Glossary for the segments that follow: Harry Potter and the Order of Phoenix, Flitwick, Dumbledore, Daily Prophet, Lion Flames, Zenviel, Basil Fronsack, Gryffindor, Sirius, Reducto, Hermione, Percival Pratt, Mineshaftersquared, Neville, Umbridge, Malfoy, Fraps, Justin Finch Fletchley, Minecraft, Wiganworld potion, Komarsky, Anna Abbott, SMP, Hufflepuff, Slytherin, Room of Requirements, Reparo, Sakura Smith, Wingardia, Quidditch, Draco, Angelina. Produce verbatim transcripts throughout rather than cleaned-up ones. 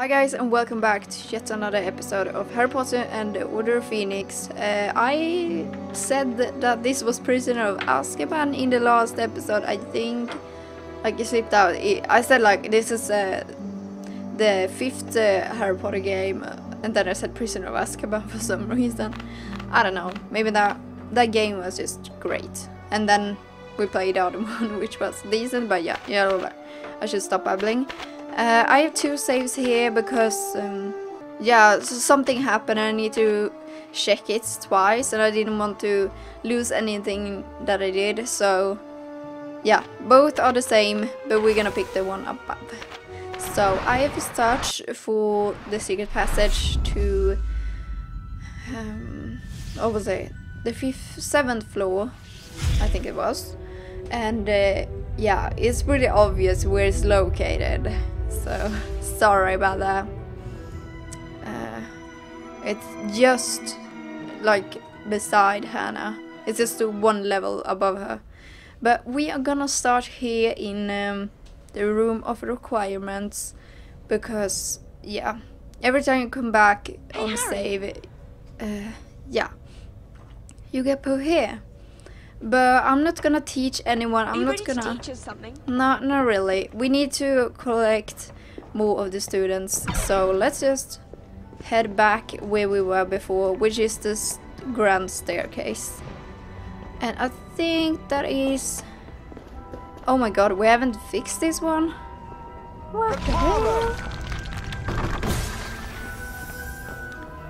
Hi guys, and welcome back to yet another episode of Harry Potter and the Order of Phoenix. Uh, I said that this was Prisoner of Azkaban in the last episode, I think. Like, it slipped out. I said, like, this is uh, the fifth uh, Harry Potter game, and then I said Prisoner of Azkaban for some reason. I don't know, maybe that, that game was just great. And then we played the other one, which was decent, but yeah, yeah, I should stop babbling. Uh, I have two saves here because, um, yeah, so something happened. I need to check it twice, and I didn't want to lose anything that I did. So, yeah, both are the same, but we're gonna pick the one above. So I have searched for the secret passage to, um, what was it? The fifth, seventh floor, I think it was, and uh, yeah, it's pretty obvious where it's located. So, sorry about that. Uh, it's just, like, beside Hannah. It's just one level above her. But we are gonna start here in um, the Room of Requirements. Because, yeah, every time you come back on save, uh, yeah, you get put here. But I'm not gonna teach anyone. I'm not gonna teach us something. No, not really. We need to collect more of the students. So let's just head back where we were before, which is this grand staircase. And I think that is. Oh my god, we haven't fixed this one. What the hell?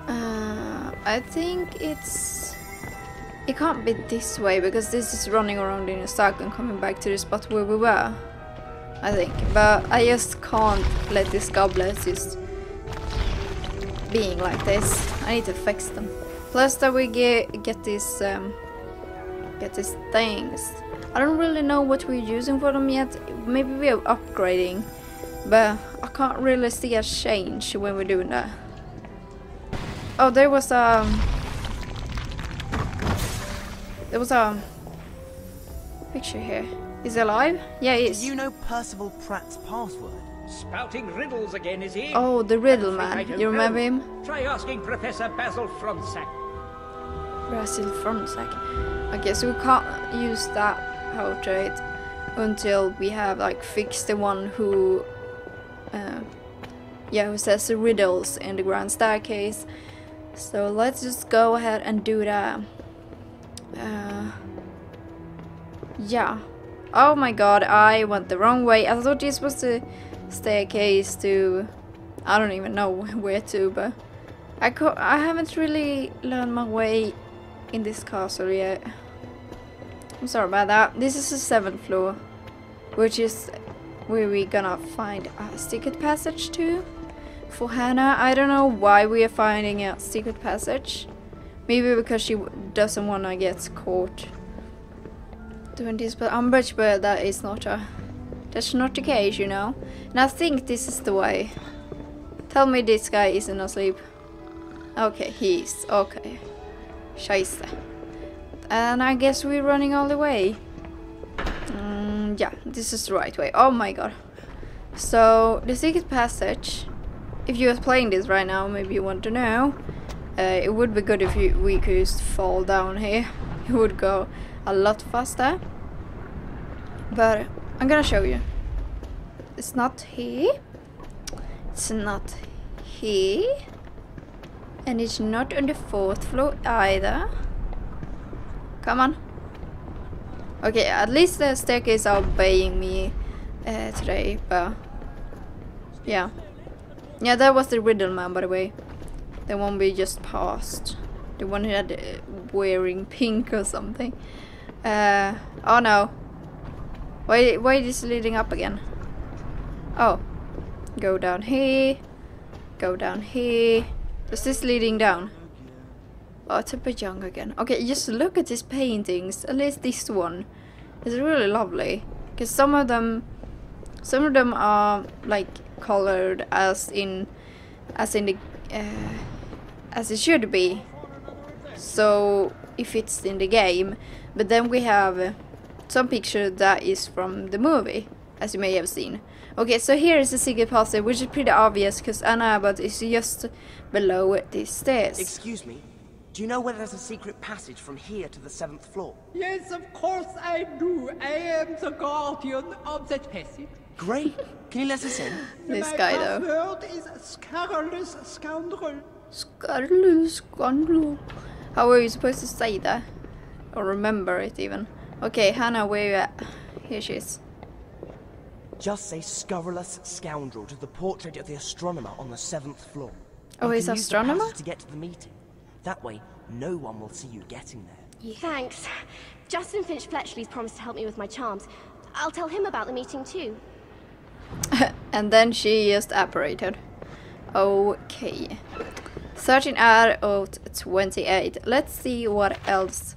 Uh, I think it's. It can't be this way, because this is running around in a circle and coming back to the spot where we were, I think. But I just can't let these goblets just being like this. I need to fix them. Plus that we get get these um, get these things. I don't really know what we're using for them yet. Maybe we are upgrading, but I can't really see a change when we're doing that. Oh, there was a. There was a picture here. Is he alive? Yeah, he is. Do you know Percival Pratt's password? Spouting riddles again, is he? Oh, the riddle man. You remember him? Try asking Professor Basil Fronsack. Basil Fronsack. Okay, so we can't use that portrait until we have, like, fixed the one who, uh, yeah, who says the riddles in the grand staircase. So let's just go ahead and do that. Uh, yeah. Oh my god, I went the wrong way. I thought this was the staircase to. I don't even know where to, but. I, co I haven't really learned my way in this castle yet. I'm sorry about that. This is the seventh floor, which is where we're gonna find a secret passage to. For Hannah, I don't know why we are finding a secret passage. Maybe because she doesn't want to get caught doing this, but Umbridge, but that is not a, that's not the case, you know. And I think this is the way. Tell me this guy isn't asleep. Okay, he is. Okay. Scheisse. And I guess we're running all the way. Mm, yeah, this is the right way. Oh my god. So, the secret passage. If you are playing this right now, maybe you want to know. Uh, it would be good if you, we could just fall down here. It would go a lot faster. But I'm gonna show you. It's not here. It's not here. And it's not on the fourth floor either. Come on. Okay, at least the staircase are obeying me uh, today. But yeah. Yeah, that was the riddle man, by the way. The one we just passed. The one who had uh, wearing pink or something. Uh, oh no. Why, why is this leading up again? Oh. Go down here. Go down here. Is this leading down? Oh, it's a bit young again. Okay, just look at these paintings. At least this one. It's really lovely. Because some of them... Some of them are, like, colored as in... As in the... Uh, as it should be, so if it's in the game. But then we have uh, some picture that is from the movie, as you may have seen. Okay, so here is the secret passage, which is pretty obvious because Anna Abbott is just below these stairs. Excuse me, do you know whether there's a secret passage from here to the seventh floor? Yes, of course I do. I am the guardian of that passage. Great. Can you let us in? This My guy though. My password is Scarless Scoundrel. Scarless Scoundrel. How are you supposed to say that? Or remember it even? Okay, Hannah, where you at? Here she is. Just say Scurrilous Scoundrel to the portrait of the astronomer on the seventh floor. Oh, he's astronomer? To get to the meeting. That way, no one will see you getting there. Yeah. Thanks. Justin Finch Fletchley's promised to help me with my charms. I'll tell him about the meeting too. And then she just apparated. Okay. thirteen out of twenty-eight. Let's see what else.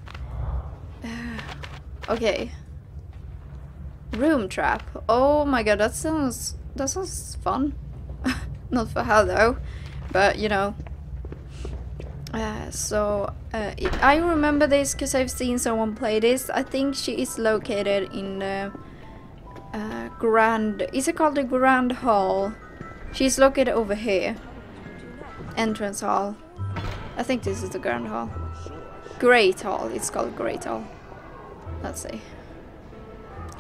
Okay. Room trap. Oh my god, that sounds that sounds fun. Not for her though, but you know. Uh, so uh, it, I remember this because I've seen someone play this. I think she is located in uh, uh, Grand. Is it called the Grand Hall? She's located over here. Entrance Hall. I think this is the Grand Hall. Great Hall. It's called Great Hall. Let's see.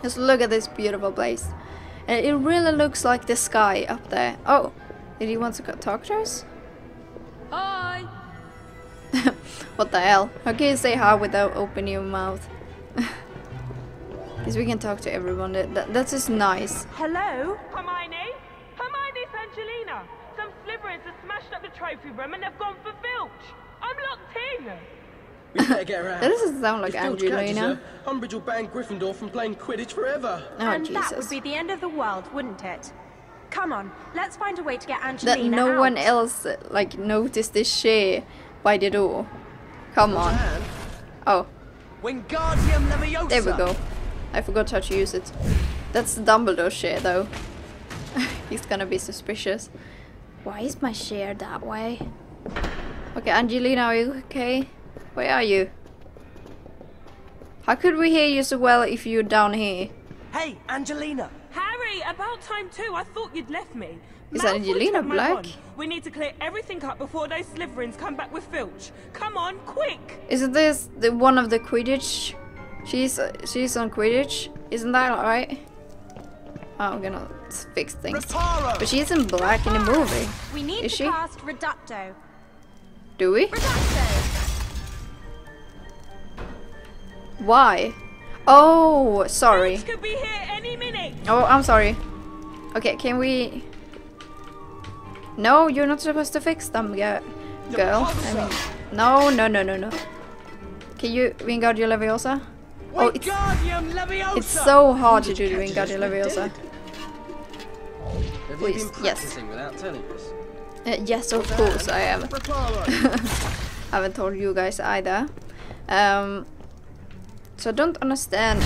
Just look at this beautiful place. And it really looks like the sky up there. Oh, did he want to talk to us? Hi! What the hell? How can you say hi without opening your mouth? Because we can talk to everyone. That, that, that's just nice. Hello? Hermione? Hermione's Angelina. Some Slytherins have smashed up the trophy room and they've gone for Filch. I'm locked in. We better get around. That doesn't sound like Angelina. Umbridge will ban Gryffindor from playing Quidditch forever. Oh, and Jesus. That would be the end of the world, wouldn't it? Come on, let's find a way to get Angelina That no out. one else, like, noticed this shit by the door. Come on. Oh. Wingardium Leviosa. There we go. I forgot how to use it. That's the Dumbledore shit, though. He's gonna be suspicious. Why is my share that way? Okay, Angelina, are you okay? Where are you? How could we hear you so well if you're down here? Hey, Angelina! Harry, about time too. I thought you'd left me. Is Malfoy Angelina black? We need to clear everything up before those Slytherins come back with Filch. Come on, quick! Isn't this the one of the Quidditch? She's uh, she's on Quidditch. Isn't that right? Oh, I'm gonna fix things. Reparo! But she isn't black Reparo! in the movie. We need Is to she? cast Reducto. Do we? Reducto. Why? Oh, sorry. Could be here any minute. Oh, I'm sorry. Okay, can we? No, you're not supposed to fix them, girl. I mean, no, no, no, no, no. Can you Wingardia Leviosa? Oh, it's it's so hard to do the Wingardia Leviosa. Please, yes. Uh, yes, of course I am. I haven't told you guys either. Um. So I don't understand.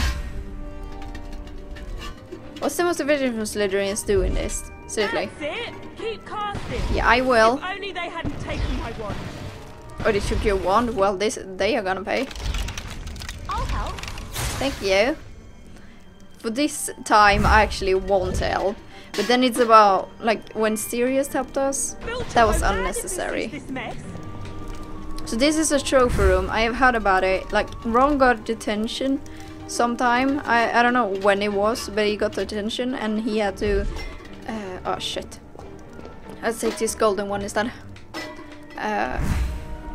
What's the motivation from Slytherins doing this? Seriously. That's it. Keep casting. Yeah, I will. If only they hadn't taken my wand. Oh, they took your wand? Well, this they are gonna pay. I'll help. Thank you. For this time, I actually won't help. But then it's about like when Sirius helped us. Filter, that was unnecessary. This mess? So this is a trophy room. I have heard about it. Like, Ron got detention sometime. I, I don't know when it was, but he got detention and he had to... Uh, oh shit. Let's take this golden one instead. Uh,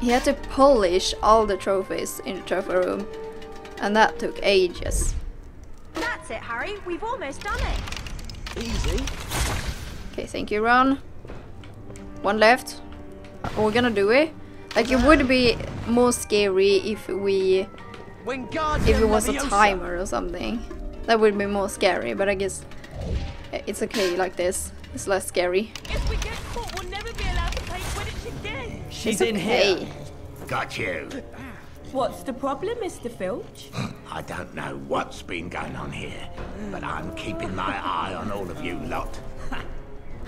he had to polish all the trophies in the trophy room. And that took ages. That's it, Harry. We've almost done it. Easy. Okay, thank you, Ron. One left. We're gonna do it. Like, it would be more scary if we, if it was a timer or something. That would be more scary, but I guess it's okay like this. It's less scary. If we get caught, we'll never be allowed to play Quidditch again. She's in here. Got you. What's the problem, Mister Filch? I don't know what's been going on here, but I'm keeping my eye on all of you lot.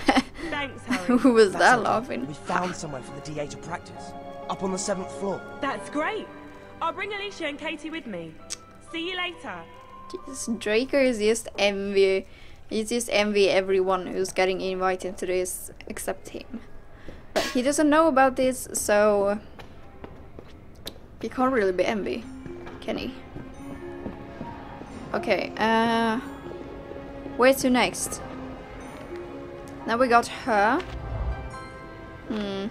Thanks, Harry. Who was that laughing? We found somewhere for the D A to practice. Up on the seventh floor. That's great. I'll bring Alicia and Katie with me. See you later. Jesus, Draco is just envy You just envy everyone who's getting invited to this except him. But he doesn't know about this, so he can't really be envy, can he? Okay, uh, where to next? Now we got her. Hmm.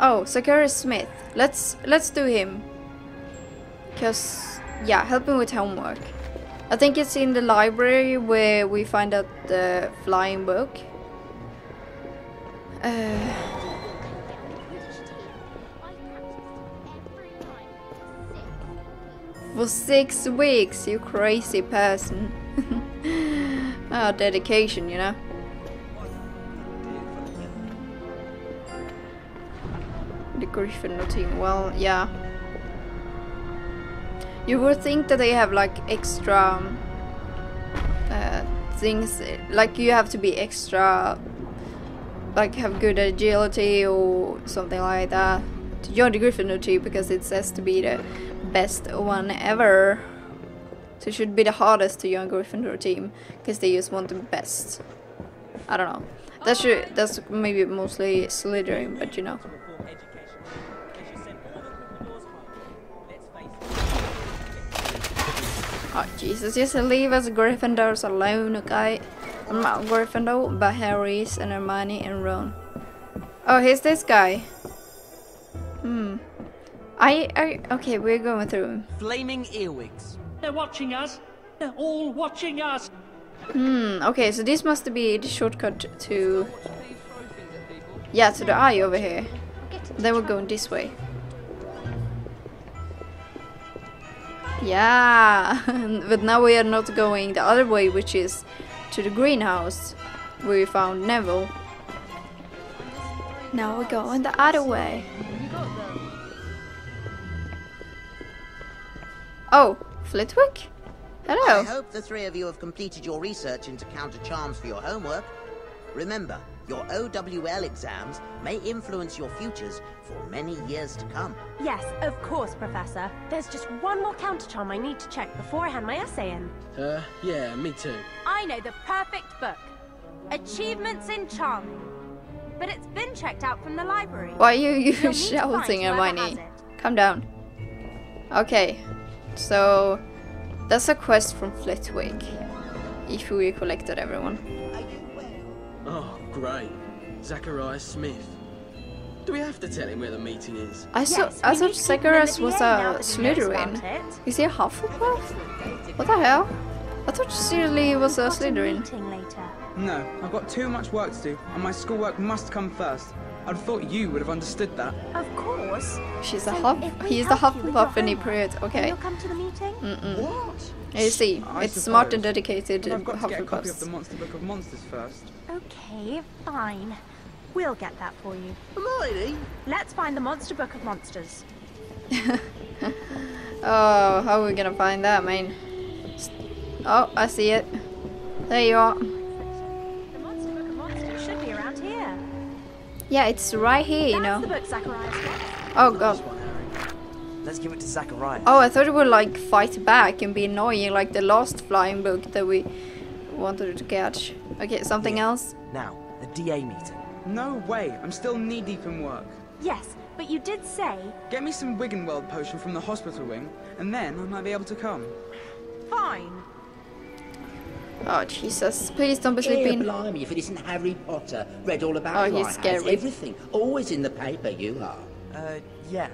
Oh, Sakura Smith. Let's let's do him. Cause yeah, help him with homework. I think it's in the library where we find out the flying book. Uh. For six weeks, you crazy person. Ah, oh, dedication, you know. The Gryffindor team, well, yeah. You would think that they have like extra uh, things, like you have to be extra, like have good agility or something like that to join the Gryffindor team, because it says to be the best one ever. So it should be the hardest to join Gryffindor team, because they just want the best. I don't know. That should, that's maybe mostly Slytherin, but you know. Oh Jesus, just leave us Gryffindors alone, okay? I'm not Gryffindor, but Harry is, and Hermione and Ron. Oh, here's this guy. Hmm. I, I, okay, we're going through him. Flaming earwigs. They're watching us. They're all watching us. Hmm, okay, so this must be the shortcut to... Yeah, to the eye over here. Then we're going this way. Yeah, but now we are not going the other way, which is to the greenhouse where we found Neville. Now we're going the other way. Oh, Flitwick? Hello. I hope the three of you have completed your research into counter charms for your homework. Remember, your O W L exams may influence your futures for many years to come. Yes, of course, Professor. There's just one more countercharm I need to check before I hand my essay in. Uh, yeah, me too. I know the perfect book. Achievements in Charming. But it's been checked out from the library. Why are you, you shouting at my knee? Calm down. Okay, so that's a quest from Flitwick. If we collected everyone. Oh, great. Zachariah Smith. Do we have to tell him where the meeting is? I saw, yes, I thought Zacharias was a Slytherin. Is he a Hufflepuff? What the hell? I thought Shirley was a Slytherin. No, I've got too much work to do, and my schoolwork must come first. I'd thought you would have understood that. Of course. She's so a Huff. He is a Hufflepuff, and he prayed. Okay. You'll come to the meeting? Mm-mm. What? You see, I it's suppose. Smart and dedicated. But I've got to get a copy of the Monster Book of Monsters first. Okay, fine. We'll get that for you. Really? Let's find the Monster Book of Monsters. Oh, how are we gonna find that, man? Oh, I see it. There you are. The Monster Book of Monsters should be around here. Yeah, it's right here, you know. That's the book Zacharias. Oh god. Let's give it to Zachariah. Oh, I thought it would like fight back and be annoying like the last flying book that we wanted to catch. Okay, something yeah. else? Now, the D A meeting. No way, I'm still knee deep in work. Yes, but you did say... Get me some Wiganworld potion from the hospital wing, and then I might be able to come. Fine. Oh, Jesus, please don't be sleeping. Blimey, if it isn't Harry Potter, read all about oh, he's scary. Everything, always in the paper you are. Uh, yeah.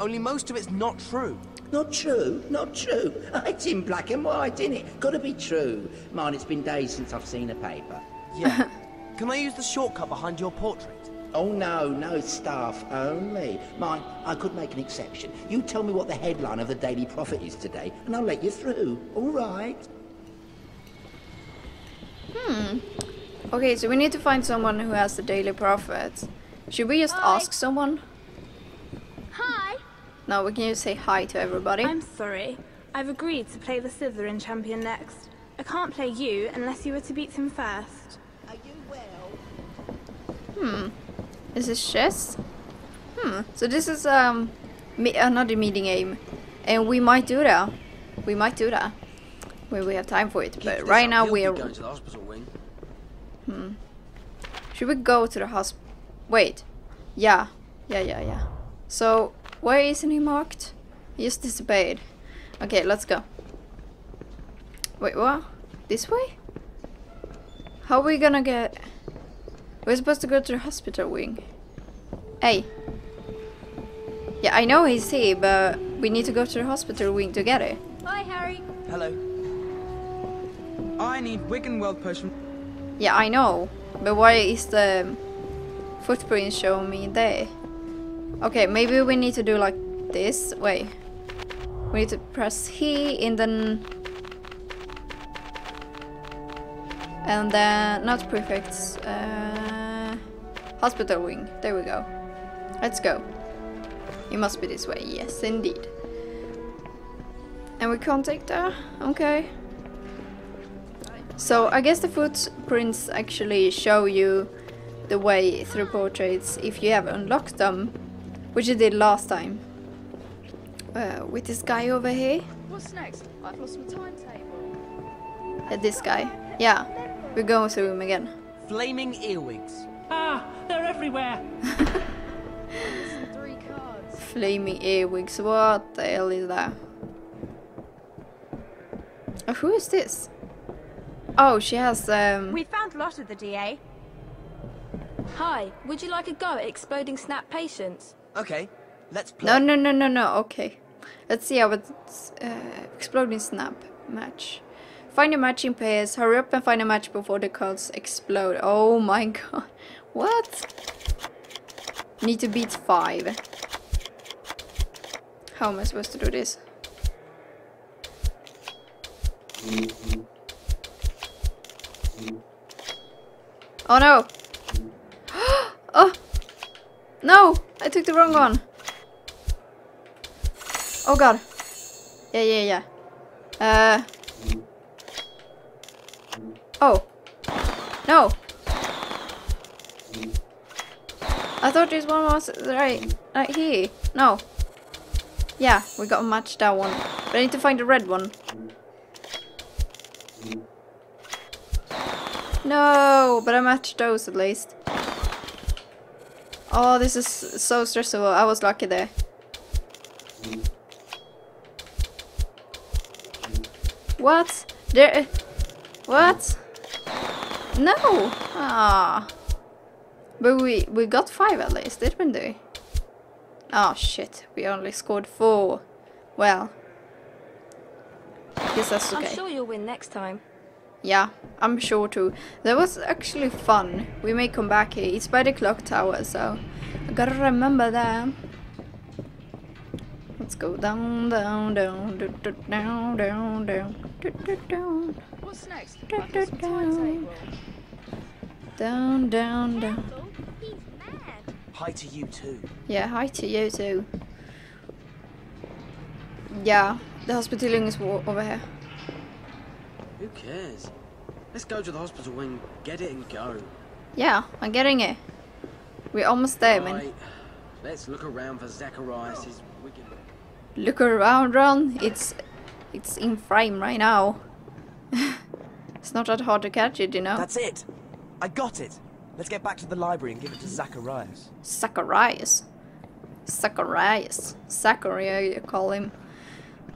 Only most of it's not true. Not true, not true. It's in black and white, isn't it? Gotta be true. Mine, it's been days since I've seen a paper. Yeah. Can I use the shortcut behind your portrait? Oh no, no, staff only. Mine, I could make an exception. You tell me what the headline of the Daily Prophet is today, and I'll let you through. All right. Hmm. Okay, so we need to find someone who has the Daily Prophet. Should we just Hi. ask someone? Hi. Now we can just say hi to everybody. I'm sorry. I've agreed to play the Slytherin champion next. I can't play you unless you were to beat him first. Are you well? Hmm. Is this chess? Hmm. So this is um me another meeting game, and we might do that. We might do that. we will have time for it, but Keep right now we are going to the hospital wing. Hmm. Should we go to the hospital? Wait. Yeah. Yeah, yeah, yeah. So, where isn't he marked? He just disobeyed. Okay, let's go. Wait, what? This way? How are we gonna get... We're supposed to go to the hospital wing. Hey. Yeah, I know he's here, but we need to go to the hospital wing to get it. Hi, Harry. Hello. I need Wiganworld potion. Yeah, I know. But why is the footprint showing me there? Okay, maybe we need to do like this. Wait. We need to press here and then... And then, not prefects, uh, hospital wing. There we go. Let's go. It must be this way. Yes, indeed. And we can't take that? Okay. So, I guess the footprints actually show you the way through portraits if you have unlocked them, which you did last time. Uh, with this guy over here. What's next? I've lost my timetable. Uh, this guy. Yeah. We're going through him again. Flaming earwigs. Ah, they're everywhere. Three cards. Flaming earwigs. What the hell is that? Oh, who is this? Oh, she has. Um... We found Lotta the D A. Hi. Would you like a go at exploding snap patients? Okay. Let's play. No, no, no, no, no. Okay. Let's see how it's uh, exploding snap match. Find a match in pairs. Hurry up and find a match before the cards explode. Oh my god. What? Need to beat five. How am I supposed to do this? Oh no. Oh. No. I took the wrong one. Oh god. Yeah, yeah, yeah. Uh. Oh. No. I thought this one was right, right here. No. Yeah, we gotta match that one. But I need to find the red one. No, but I matched those at least. Oh, this is so stressful. I was lucky there. What? There... What? No! Ah. But we we got five at least, didn't we? Oh shit, we only scored four. Well. I guess that's okay. I'm sure you'll win next time. Yeah, I'm sure too. That was actually fun. We may come back here. It's by the clock tower, so I gotta remember that. Let's go down, down, down, do, do, down, down, down, do, do, down. What's next? Do, do, down. Down, down, down. Hi to you too. Yeah, hi to you too. Yeah, the hospital wing is over here. Who cares? Let's go to the hospital wing, get it and go. Yeah, I'm getting it. We're almost there, man. Right. Let's look around for Zacharias' wicked. Look around, Ron. It's it's in frame right now. It's not that hard to catch it, you know. That's it. I got it. Let's get back to the library and give it to Zacharias. Zacharias. Zacharias. Zachariah, you call him.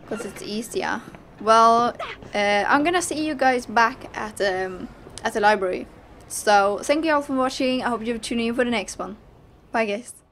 Because it's easier. Well, uh, I'm going to see you guys back at, um, at the library. So, thank you all for watching. I hope you tune in for the next one. Bye, guys.